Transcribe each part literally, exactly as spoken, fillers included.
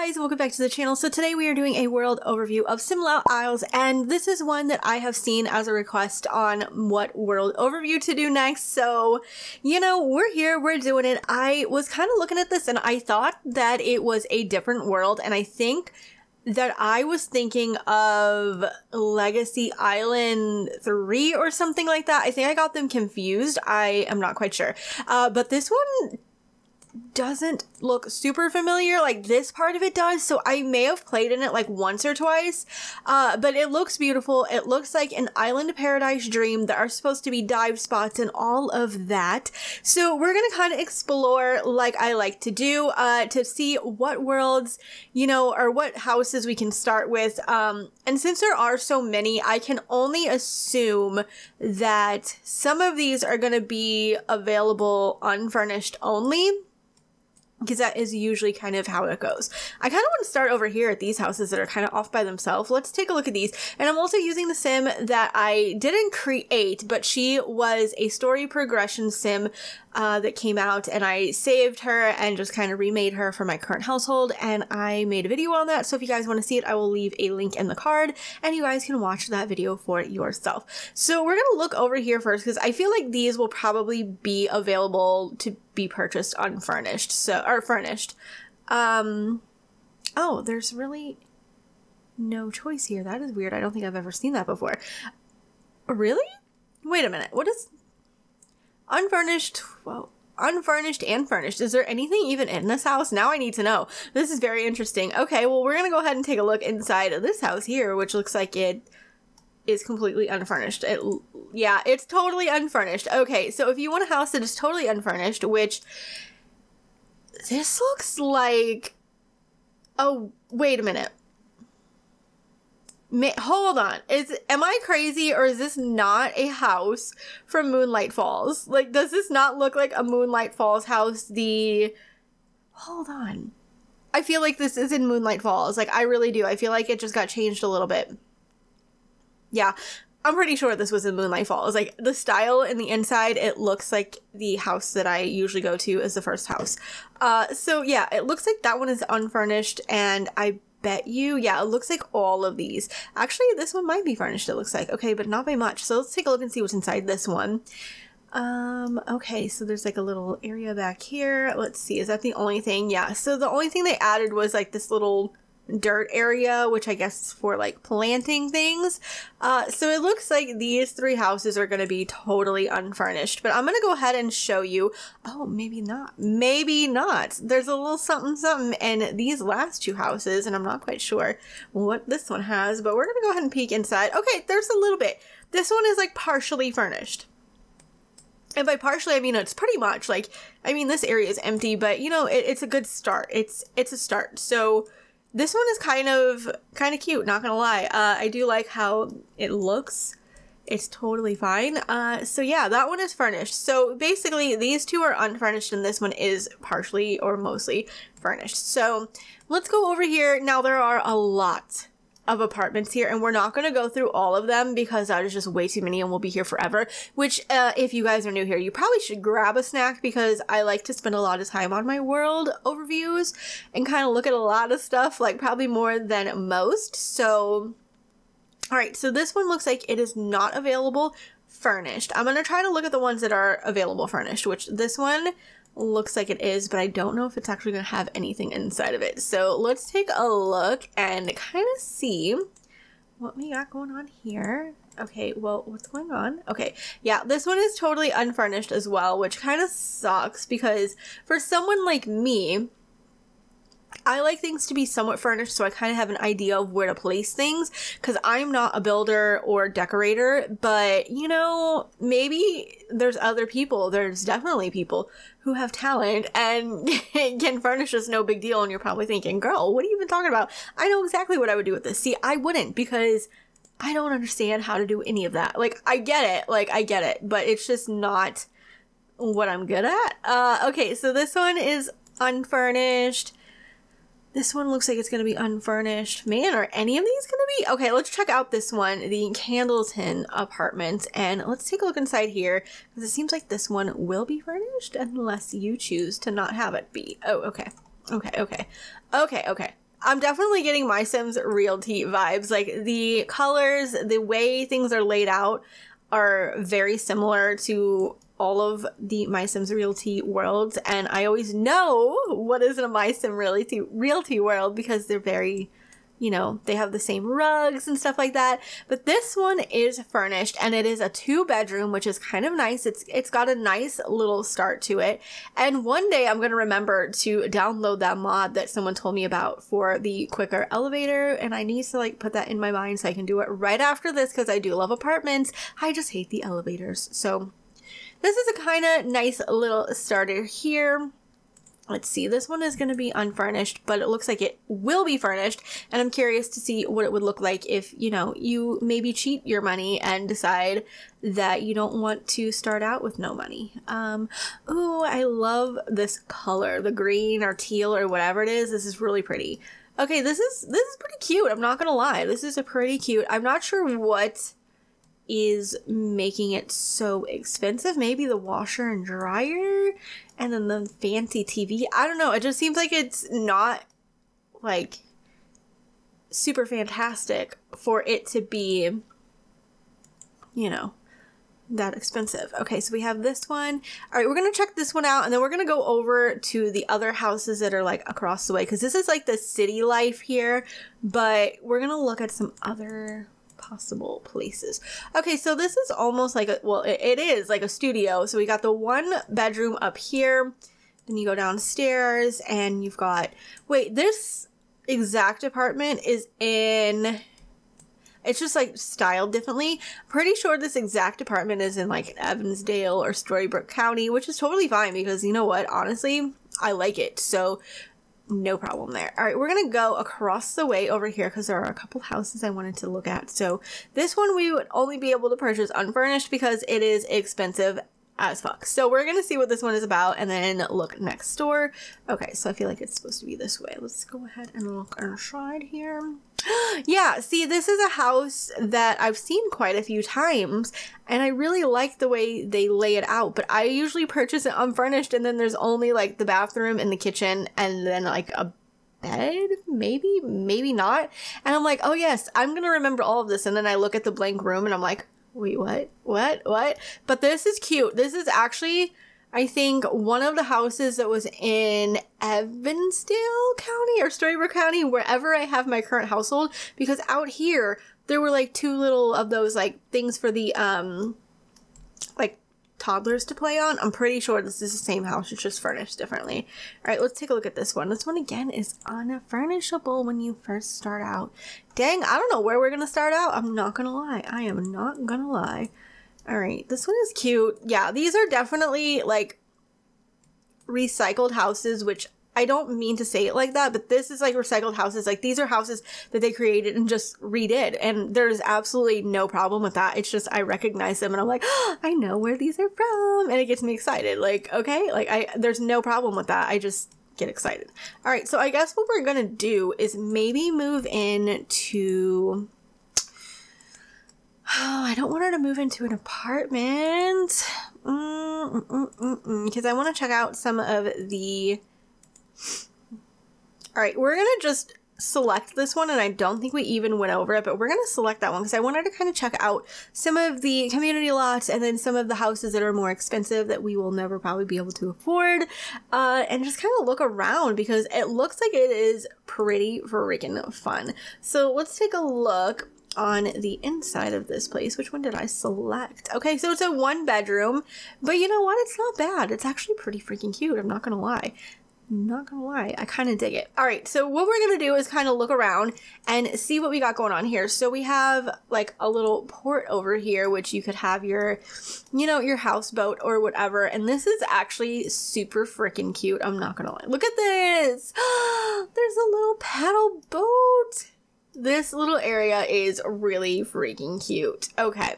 guys, welcome back to the channel. So today we are doing a world overview of SimLau Isles, and this is one that I have seen as a request on what world overview to do next. So, you know, we're here, we're doing it. I was kind of looking at this and I thought that it was a different world, and I think that I was thinking of Legacy Island three or something like that. I think I got them confused. I am not quite sure. Uh, but this one doesn't look super familiar. Like, this part of it does, so I may have played in it like once or twice, uh but it looks beautiful. It looks like an island paradise dream. There are supposed to be dive spots and all of that, so we're gonna kind of explore, like I like to do, uh to see what worlds, you know, or what houses we can start with. Um and since there are so many, I can only assume that some of these are gonna be available unfurnished only, because that is usually kind of how it goes. I kind of want to start over here at these houses that are kind of off by themselves. Let's take a look at these. And I'm also using the sim that I didn't create, but she was a story progression sim uh, that came out, and I saved her and just kind of remade her for my current household, and I made a video on that. So if you guys want to see it, I will leave a link in the card and you guys can watch that video for yourself. So we're gonna look over here first, because I feel like these will probably be available to be purchased unfurnished, so, or furnished. Um, oh, there's really no choice here. That is weird. I don't think I've ever seen that before. Really? Wait a minute. What is unfurnished? Well, unfurnished and furnished. Is there anything even in this house? Now I need to know. This is very interesting. Okay, well, we're gonna go ahead and take a look inside of this house here, which looks like it is completely unfurnished. It, yeah, it's totally unfurnished. Okay, so if you want a house that is totally unfurnished, which this looks like, oh, wait a minute. Ma hold on. Is, am I crazy, or is this not a house from Moonlight Falls? Like, does this not look like a Moonlight Falls house? The, hold on. I feel like this is in Moonlight Falls. Like, I really do. I feel like it just got changed a little bit. Yeah, I'm pretty sure this was in Moonlight Falls. Like, the style and the inside, it looks like the house that I usually go to is the first house. Uh, so yeah, it looks like that one is unfurnished, and I bet you, yeah, it looks like all of these. Actually, this one might be furnished, it looks like. Okay, but not by much. So let's take a look and see what's inside this one. Um, okay, so there's like a little area back here. Let's see, is that the only thing? Yeah, so the only thing they added was like this little dirt area, which I guess is for like planting things. Uh, so it looks like these three houses are going to be totally unfurnished, but I'm going to go ahead and show you. Oh, maybe not. Maybe not. There's a little something something in these last two houses, and I'm not quite sure what this one has, but we're going to go ahead and peek inside. Okay, there's a little bit. This one is like partially furnished. And by partially, I mean, it's pretty much like, I mean, this area is empty, but you know, it, it's a good start. It's, it's a start. So this one is kind of kind of cute, not gonna lie. Uh, I do like how it looks. It's totally fine. Uh, so yeah, that one is furnished. So basically, these two are unfurnished, and this one is partially or mostly furnished. So let's go over here. Now, there are a lot of apartments here, and we're not going to go through all of them because that is just way too many and we'll be here forever, which uh, if you guys are new here, you probably should grab a snack, because I like to spend a lot of time on my world overviews and kind of look at a lot of stuff, like probably more than most. So all right, so this one looks like it is not available furnished. I'm going to try to look at the ones that are available furnished, which this one looks like it is, but I don't know if it's actually going to have anything inside of it. So let's take a look and kind of see what we got going on here. Okay, well, what's going on? Okay, yeah, this one is totally unfurnished as well, which kind of sucks, because for someone like me, I like things to be somewhat furnished, so I kind of have an idea of where to place things, because I'm not a builder or decorator, but, you know, maybe there's other people, there's definitely people who have talent and can furnish us, no big deal, and you're probably thinking, girl, what are you even talking about? I know exactly what I would do with this. See, I wouldn't, because I don't understand how to do any of that. Like, I get it, like, I get it, but it's just not what I'm good at. Uh, okay, so this one is unfurnished. This one looks like it's going to be unfurnished. Man, are any of these going to be? Okay, let's check out this one, the Candleton Apartments, and let's take a look inside here, because it seems like this one will be furnished unless you choose to not have it be. Oh, okay. Okay, okay. Okay, okay. I'm definitely getting My Sims Realty vibes. Like the colors, the way things are laid out are very similar to all of the My Sims Realty worlds, and I always know what is in a My Sim Realty Realty world because they're very, you know, they have the same rugs and stuff like that. But this one is furnished, and it is a two bedroom, which is kind of nice. It's it's got a nice little start to it. And one day I'm gonna remember to download that mod that someone told me about for the quicker elevator, and I need to like put that in my mind so I can do it right after this because I do love apartments. I just hate the elevators, so. This is a kind of nice little starter here. Let's see, this one is going to be unfurnished, but it looks like it will be furnished, and I'm curious to see what it would look like if, you know, you maybe cheat your money and decide that you don't want to start out with no money. Um, ooh, I love this color, the green or teal or whatever it is. This is really pretty. Okay, this is, this is pretty cute. I'm not going to lie. This is a pretty cute. I'm not sure what is making it so expensive. Maybe the washer and dryer and then the fancy T V. I don't know. It just seems like it's not like super fantastic for it to be, you know, that expensive. Okay, so we have this one. All right, we're gonna check this one out, and then we're gonna go over to the other houses that are like across the way, because this is like the city life here, but we're gonna look at some other possible places. Okay, so this is almost like a, well, it, it is like a studio. So we got the one bedroom up here, then you go downstairs and you've got, wait, this exact apartment is in, it's just like styled differently. Pretty sure this exact apartment is in like Evansdale or Storybrooke County, which is totally fine because you know what, honestly, I like it. So no problem there. All right, we're gonna go across the way over here because there are a couple houses I wanted to look at. So this one we would only be able to purchase unfurnished because it is expensive as fuck. So we're gonna see what this one is about and then look next door. Okay, so I feel like it's supposed to be this way. Let's go ahead and look inside here. Yeah, see, this is a house that I've seen quite a few times, and I really like the way they lay it out, but I usually purchase it unfurnished, and then there's only, like, the bathroom and the kitchen, and then, like, a bed? Maybe? Maybe not? And I'm like, oh, yes, I'm gonna remember all of this, and then I look at the blank room, and I'm like, wait, what? What? What? But this is cute. This is actually, I think, one of the houses that was in Evansdale County or Storybrooke County, wherever I have my current household, because out here there were like two little of those like things for the um like toddlers to play on. I'm pretty sure this is the same house, it's just furnished differently. All right, let's take a look at this one. This one again is unfurnishable when you first start out. Dang, I don't know where we're gonna start out. I'm not gonna lie. I am not gonna lie. All right, this one is cute. Yeah, these are definitely like recycled houses, which I don't mean to say it like that, but this is like recycled houses. Like these are houses that they created and just redid, and there's absolutely no problem with that. It's just I recognize them and I'm like, oh, I know where these are from, and it gets me excited. Like, okay, like I there's no problem with that. I just get excited. All right, so I guess what we're gonna do is maybe move in to, oh, I don't want her to move into an apartment because mm, mm, mm, mm, I want to check out some of the... All right, we're going to just select this one, and I don't think we even went over it, but we're going to select that one because I wanted to kind of check out some of the community lots and then some of the houses that are more expensive that we will never probably be able to afford, uh, and just kind of look around because it looks like it is pretty freaking fun. So let's take a look on the inside of this place. Which one did I select? Okay, so it's a one bedroom, but you know what? It's not bad. It's actually pretty freaking cute. I'm not gonna lie. I'm not gonna lie. I kind of dig it. All right, so what we're gonna do is kind of look around and see what we got going on here. So we have like a little port over here, which you could have your, you know, your houseboat or whatever. And this is actually super freaking cute. I'm not gonna lie. Look at this. There's a little paddle boat. This little area is really freaking cute. Okay.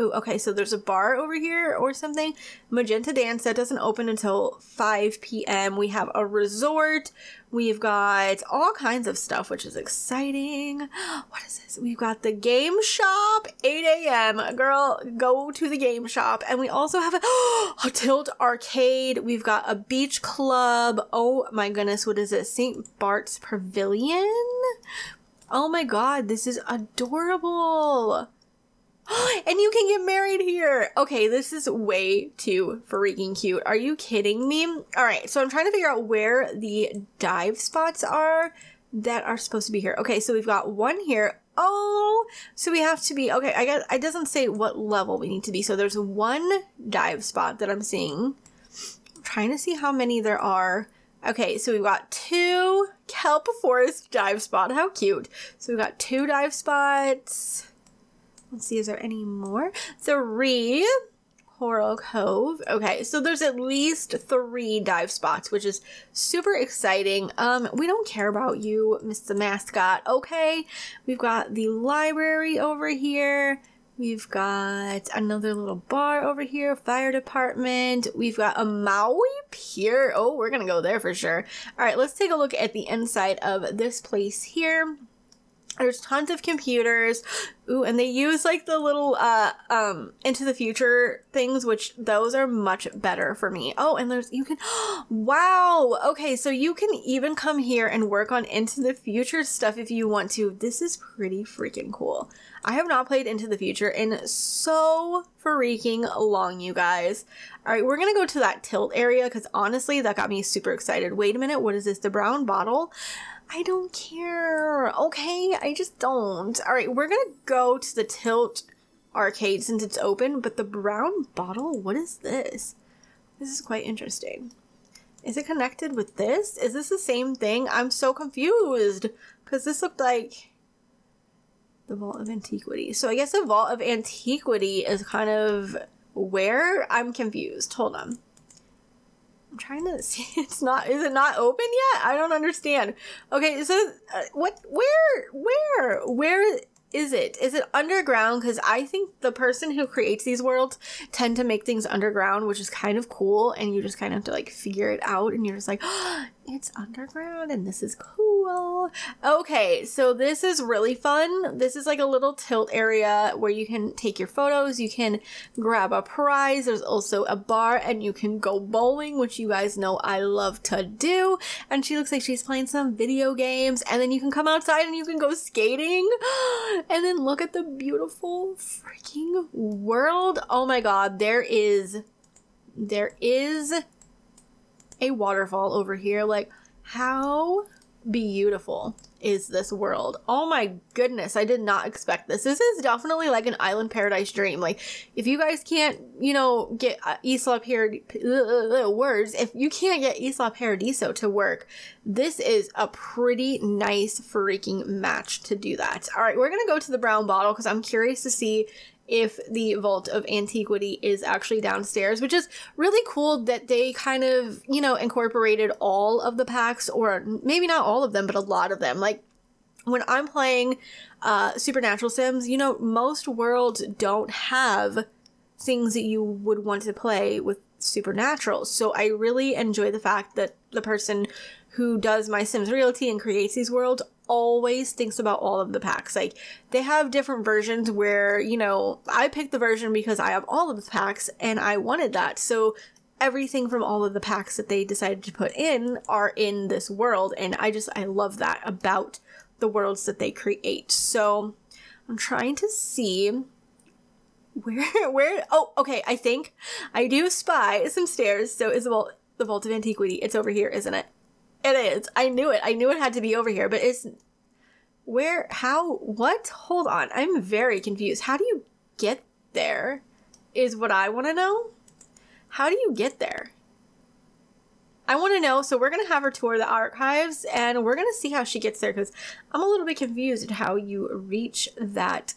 Ooh, okay, so there's a bar over here or something. Magenta Dance, that doesn't open until five p m We have a resort. We've got all kinds of stuff, which is exciting. What is this? We've got the game shop, eight a m Girl, go to the game shop. And we also have a, a tilt arcade. We've got a beach club. Oh my goodness, what is it? Saint Bart's Pavilion? Oh my God, this is adorable. And you can get married here. Okay, this is way too freaking cute. Are you kidding me? All right, so I'm trying to figure out where the dive spots are that are supposed to be here. Okay, so we've got one here. Oh, so we have to be, okay, I got, it doesn't say what level we need to be. So there's one dive spot that I'm seeing. I'm trying to see how many there are. Okay, so we've got two Kelp Forest dive spot. How cute. So we've got two dive spots. Let's see, is there any more? Three. Hora Cove. Okay, so there's at least three dive spots, which is super exciting. Um, we don't care about you, Mister Mascot. Okay, we've got the library over here. We've got another little bar over here, fire department. We've got a Maui Pier. Oh, we're gonna go there for sure. All right, let's take a look at the inside of this place here. There's tons of computers. Ooh, and they use like the little uh, um, Into the Future things, which those are much better for me. Oh, and there's, you can, wow. Okay, so you can even come here and work on Into the Future stuff if you want to. This is pretty freaking cool. I have not played Into the Future in so freaking long, you guys. All right, we're gonna go to that tilt area because honestly, that got me super excited. Wait a minute, what is this, the brown bottle? I don't care. Okay, I just don't. All right, we're gonna go to the tilt arcade since it's open, but the brown bottle, what is this? This is quite interesting. Is it connected with this? Is this the same thing? I'm so confused because this looked like the Vault of Antiquity. So I guess the Vault of Antiquity is kind of where I'm confused. Hold on. I'm trying to see, it's not, is it not open yet? I don't understand. Okay, so uh, what, where, where, where is it? Is it underground? Because I think the person who creates these worlds tend to make things underground, which is kind of cool. And you just kind of have to like figure it out. And you're just like, oh, it's underground and this is cool. Okay, so this is really fun. This is like a little tilt area where you can take your photos. You can grab a prize. There's also a bar and you can go bowling, which you guys know I love to do. And she looks like she's playing some video games. And then you can come outside and you can go skating. And then look at the beautiful freaking world. Oh my God, there is, there is a waterfall over here. Like, how beautiful is this world? Oh my goodness, I did not expect this. This is definitely like an island paradise dream. Like, if you guys can't, you know, get Isla Paradiso words, if you can't get Isla Paradiso to work, this is a pretty nice freaking match to do that. All right, we're gonna go to the brown bottle because I'm curious to see if the Vault of Antiquity is actually downstairs, which is really cool that they kind of, you know, incorporated all of the packs, or maybe not all of them, but a lot of them. Like, when I'm playing uh, Supernatural Sims, you know, most worlds don't have things that you would want to play with Supernatural. So I really enjoy the fact that the person who does My Sims Realty and creates these worlds always thinks about all of the packs. Like, they have different versions where, you know, I picked the version because I have all of the packs and I wanted that. So everything from all of the packs that they decided to put in are in this world. And I just, I love that about the worlds that they create. So I'm trying to see where, where, oh, okay. I think I do spy some stairs. So is the vault, the Vault of Antiquity. It's over here, isn't it? It is. I knew it. I knew it had to be over here, but it's where, how, what? Hold on. I'm very confused. How do you get there is what I want to know. How do you get there? I want to know. So we're going to have her tour the archives and we're going to see how she gets there because I'm a little bit confused at how you reach that.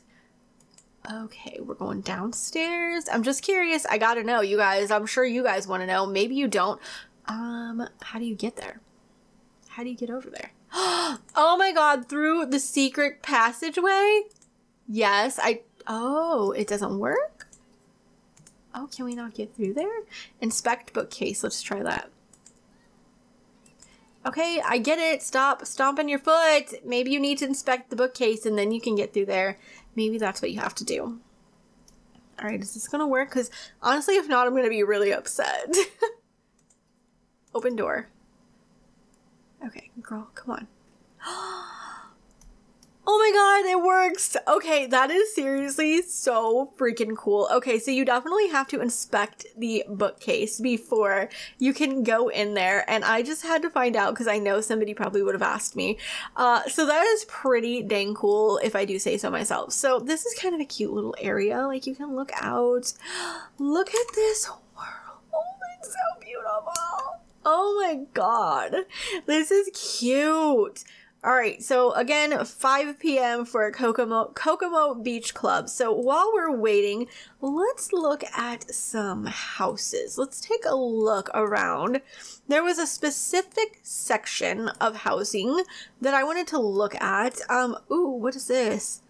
Okay, we're going downstairs. I'm just curious. I got to know, you guys. I'm sure you guys want to know. Maybe you don't. Um, how do you get there? How do you get over there? Oh my God, through the secret passageway? Yes, I, oh, it doesn't work? Oh, can we not get through there? Inspect bookcase. Let's try that. Okay, I get it. Stop stomping your foot. Maybe you need to inspect the bookcase and then you can get through there. Maybe that's what you have to do. All right, is this going to work? Because honestly, if not, I'm going to be really upset. Open door. Okay, girl, come on. Oh my god, it works! Okay, that is seriously so freaking cool. Okay, so you definitely have to inspect the bookcase before you can go in there, and I just had to find out because I know somebody probably would have asked me. Uh, so that is pretty dang cool, if I do say so myself. So this is kind of a cute little area. Like, you can look out. Look at this world. Oh, it's so beautiful. Oh my god. This is cute. All right, so again, five p m for Kokomo, Kokomo Beach Club. So while we're waiting, let's look at some houses. Let's take a look around. There was a specific section of housing that I wanted to look at. Um, ooh, what is this?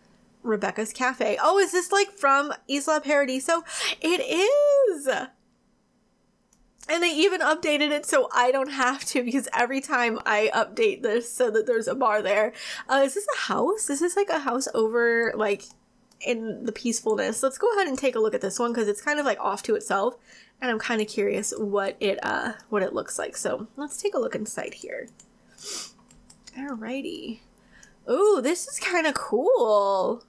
Rebecca's Cafe. Oh, is this like from Isla Paradiso? It is! And they even updated it so I don't have to, because every time I update this so that there's a bar there. Uh, is this a house? Is this like a house over like in the peacefulness? Let's go ahead and take a look at this one because it's kind of like off to itself. And I'm kind of curious what it uh, what it looks like. So let's take a look inside here. Alrighty. Ooh, this is kind of cool.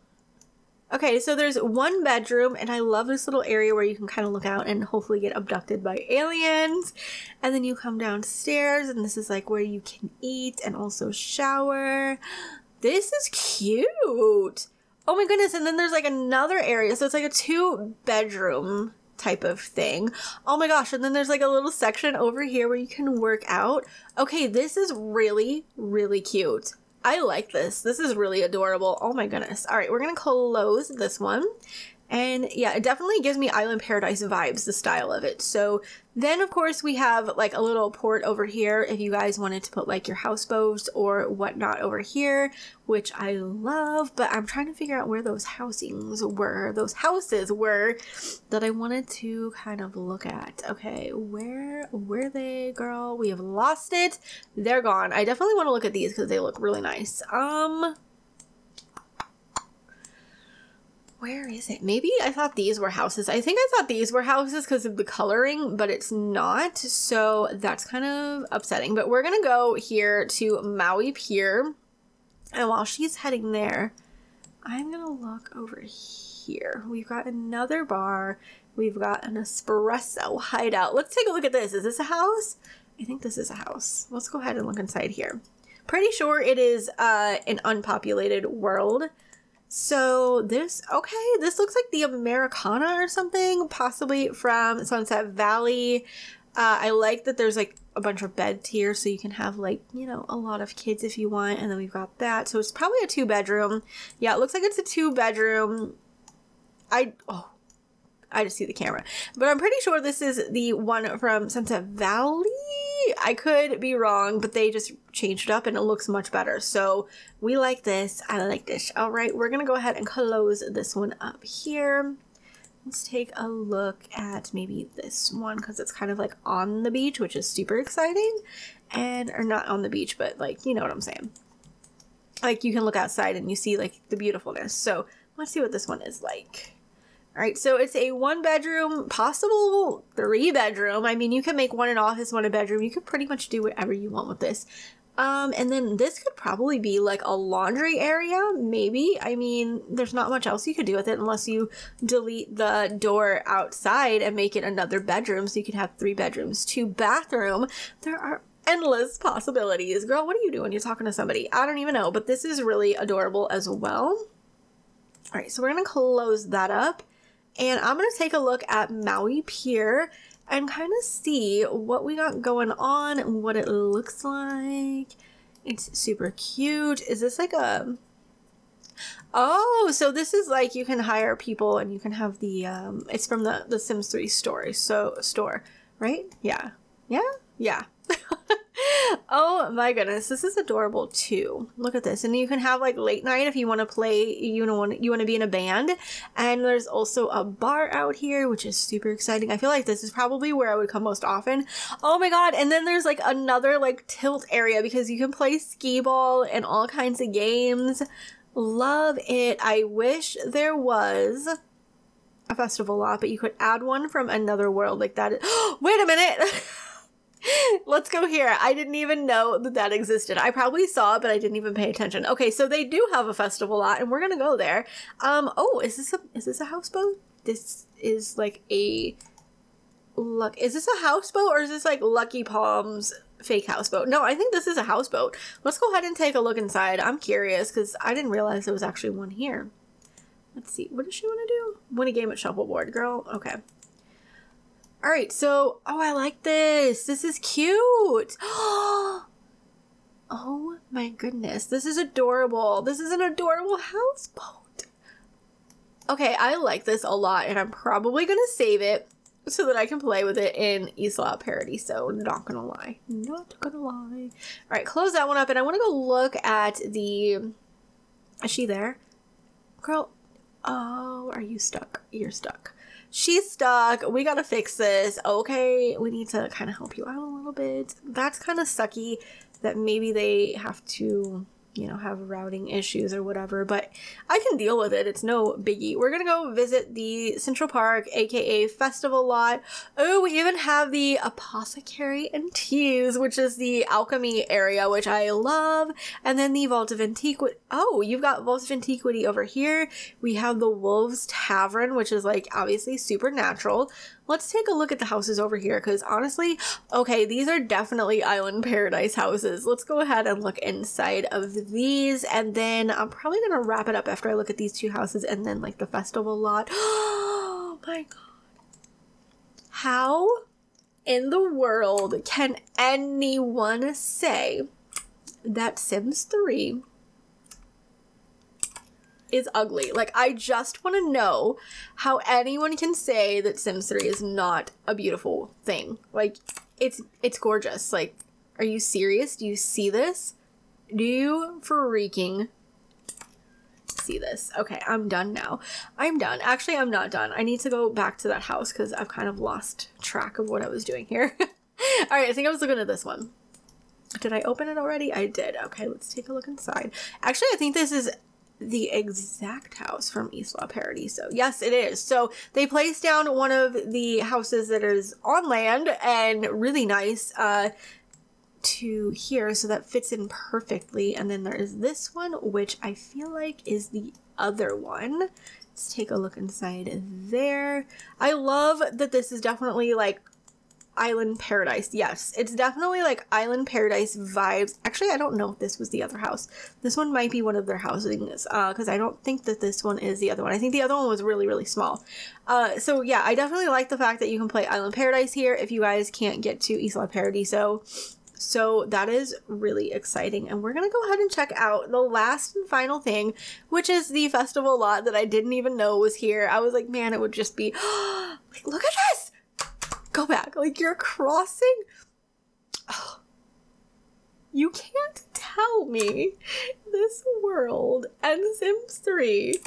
Okay, so there's one bedroom, and I love this little area where you can kind of look out and hopefully get abducted by aliens. And then you come downstairs, and this is like where you can eat and also shower. This is cute. Oh my goodness, and then there's like another area. So it's like a two-bedroom type of thing. Oh my gosh, and then there's like a little section over here where you can work out. Okay, this is really, really cute. I like this. This is really adorable. Oh my goodness. All right, we're going to close this one. And yeah, it definitely gives me Island Paradise vibes, the style of it. So then, of course, we have like a little port over here if you guys wanted to put like your houseboats or whatnot over here, which I love. But I'm trying to figure out where those housings were, those houses were that I wanted to kind of look at. Okay, where were they, girl? We have lost it. They're gone. I definitely want to look at these because they look really nice. Um... Where is it? Maybe I thought these were houses. I think I thought these were houses because of the coloring, but it's not. So that's kind of upsetting. But we're going to go here to Maui Pier. And while she's heading there, I'm going to look over here. We've got another bar. We've got an espresso hideout. Let's take a look at this. Is this a house? I think this is a house. Let's go ahead and look inside here. Pretty sure it is uh, an unpopulated world. So this, okay, this looks like the Americana or something, possibly from Sunset Valley. Uh, I like that there's like a bunch of beds here, so you can have like, you know, a lot of kids if you want. And then we've got that. So it's probably a two bedroom. Yeah, it looks like it's a two bedroom. I, oh, I just see the camera. But I'm pretty sure this is the one from Sunset Valley. I could be wrong, but they just changed it up and it looks much better. So we like this. I like this. All right, we're going to go ahead and close this one up here. Let's take a look at maybe this one because it's kind of like on the beach, which is super exciting. And, or not on the beach, but like, you know what I'm saying. Like you can look outside and you see like the beautifulness. So let's see what this one is like. All right, so it's a one bedroom, possible three bedroom. I mean, you can make one an office, one a bedroom. You can pretty much do whatever you want with this. Um, and then this could probably be like a laundry area, maybe. I mean, there's not much else you could do with it unless you delete the door outside and make it another bedroom. So you could have three bedrooms, two bathroom. There are endless possibilities. Girl, what are you doing? You're talking to somebody. I don't even know, but this is really adorable as well. All right, so we're gonna close that up. And I'm going to take a look at Maui Pier and kind of see what we got going on and what it looks like. It's super cute. Is this like a... Oh, so this is like you can hire people and you can have the... Um, it's from the, the Sims three story, so store, right? Yeah. Yeah? Yeah. Oh my goodness, this is adorable too. Look at this. And you can have like late night if you want to play, you know, you want to be in a band. And there's also a bar out here, which is super exciting. I feel like this is probably where I would come most often. Oh my god, and then there's like another like tilt area because you can play skee ball and all kinds of games. Love it. I wish there was a festival lot, but you could add one from another world like that. Wait a minute. Let's go here. I didn't even know that that existed. I probably saw it, but I didn't even pay attention. Okay, so they do have a festival lot, and we're gonna go there. Um, oh, is this a is this a houseboat? This is like a luck. Is this a houseboat or is this like Lucky Palms fake houseboat? No, I think this is a houseboat. Let's go ahead and take a look inside. I'm curious because I didn't realize there was actually one here. Let's see. What does she want to do? Win a game at shuffleboard, girl. Okay. All right, so, oh, I like this. This is cute. Oh my goodness. This is adorable. This is an adorable houseboat. Okay, I like this a lot, and I'm probably going to save it so that I can play with it in Isla Paradiso. Not going to lie. Not going to lie. All right, close that one up, and I want to go look at the... Is she there? Girl, oh, are you stuck? You're stuck. She's stuck. We gotta fix this. Okay, we need to kind of help you out a little bit. That's kind of sucky that maybe they have to, you know, have routing issues or whatever, but I can deal with it. It's no biggie. We're gonna go visit the Central Park, aka Festival Lot. Oh, we even have the Apothecary and Teas, which is the alchemy area, which I love. And then the Vault of Antiquity. Oh, you've got Vault of Antiquity over here. We have the Wolves Tavern, which is like obviously supernatural. Let's take a look at the houses over here because honestly, okay, these are definitely Island Paradise houses. Let's go ahead and look inside of these, and then I'm probably going to wrap it up after I look at these two houses and then like the festival lot. Oh my god. How in the world can anyone say that Sims three is ugly? Like, I just want to know how anyone can say that Sims three is not a beautiful thing. Like, it's it's gorgeous. Like, are you serious? Do you see this? Do you freaking see this? Okay, I'm done now. I'm done. Actually, I'm not done. I need to go back to that house because I've kind of lost track of what I was doing here. All right, I think I was looking at this one. Did I open it already? I did. Okay, let's take a look inside. Actually, I think this is the exact house from Isla Paradiso. Yes, it is. So they placed down one of the houses that is on land and really nice uh, to here. So that fits in perfectly. And then there is this one, which I feel like is the other one. Let's take a look inside there. I love that this is definitely like Island Paradise. Yes, it's definitely like Island Paradise vibes. Actually, I don't know if this was the other house. This one might be one of their housings uh because I don't think that this one is the other one. I think the other one was really really small. Uh so yeah, I definitely like the fact that you can play Island Paradise here if you guys can't get to Isla Paradiso. So that is really exciting, and we're gonna go ahead and check out the last and final thing, which is the festival lot that I didn't even know was here. I was like, man, it would just be like, look at this. Go back, like you're crossing. Oh, you can't tell me this world and Sims three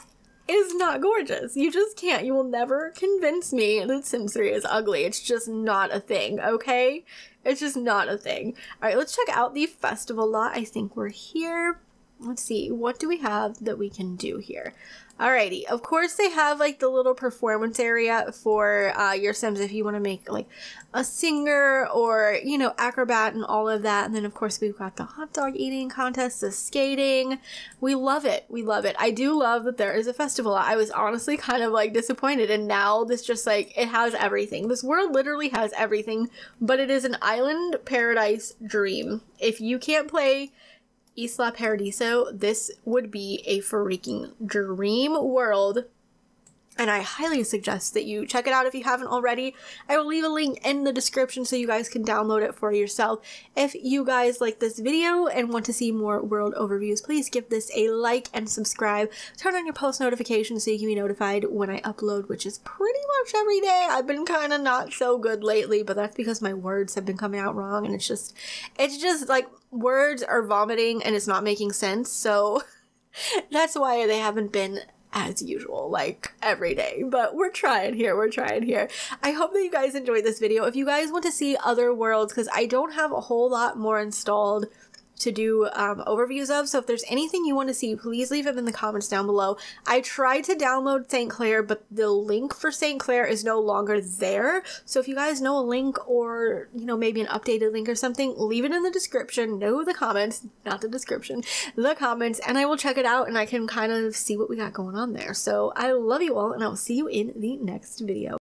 is not gorgeous. You just can't. You will never convince me that Sims three is ugly. It's just not a thing, okay? It's just not a thing. All right, let's check out the festival lot. I think we're here. Let's see, what do we have that we can do here? Alrighty, of course they have like the little performance area for uh, your Sims if you want to make like a singer or, you know, acrobat and all of that. And then of course we've got the hot dog eating contest, the skating. We love it. We love it. I do love that there is a festival. I was honestly kind of like disappointed, and now this just like, it has everything. This world literally has everything, but it is an island paradise dream. If you can't play Isla Paradiso, this would be a freaking dream world And I highly suggest that you check it out if you haven't already. I will leave a link in the description so you guys can download it for yourself. If you guys like this video and want to see more world overviews, please give this a like and subscribe. Turn on your post notifications so you can be notified when I upload, which is pretty much every day. I've been kind of not so good lately, but that's because my words have been coming out wrong. And it's just, it's just like words are vomiting and it's not making sense. So that's why they haven't been as usual, like every day, but we're trying here, we're trying here. I hope that you guys enjoyed this video. If you guys want to see other worlds, because I don't have a whole lot more installed to do um, overviews of, so if there's anything you want to see, please leave them in the comments down below. I tried to download Saint Clair, but the link for Saint Clair is no longer there, so if you guys know a link or, you know, maybe an updated link or something, leave it in the description, no the comments, not the description, the comments, and I will check it out and I can kind of see what we got going on there. So I love you all and I will see you in the next video.